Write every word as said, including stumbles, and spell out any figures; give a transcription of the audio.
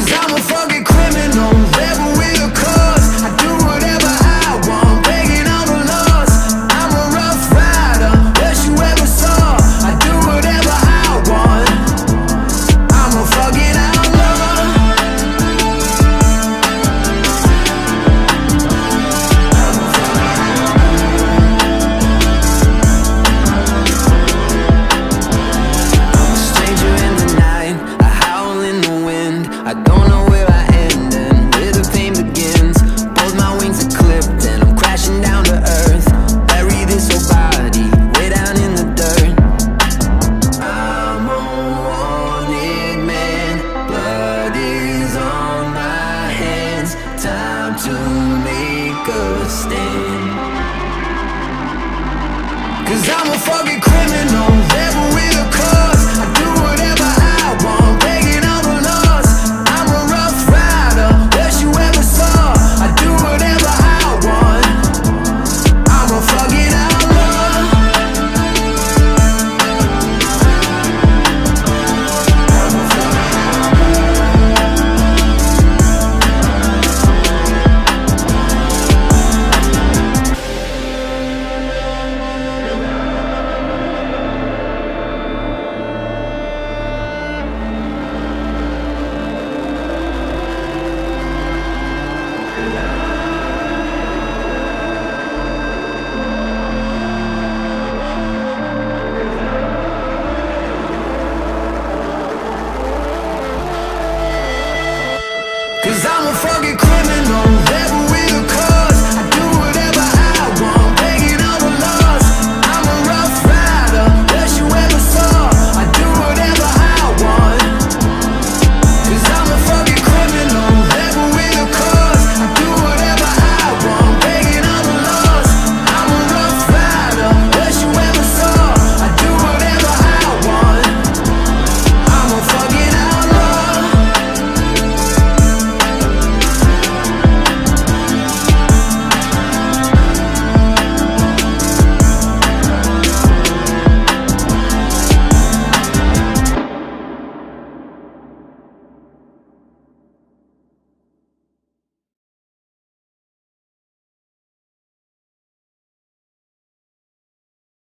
Cause I'm a fucking criminal, level with a cause. I do whatever I want, begging on the laws. I'm a rough rider, best you ever saw. I do whatever I want, I'm a fucking outlaw. I'm a stranger in the night, I howl in the wind. I don't know where I end and where the pain begins. Both my wings are clipped and I'm crashing down to earth. Bury this whole body way down in the dirt. I'm a wanted man, blood is on my hands. Time to make a stand. Cause I'm a fucking criminal, devil with a cause. Cause I'm a fucking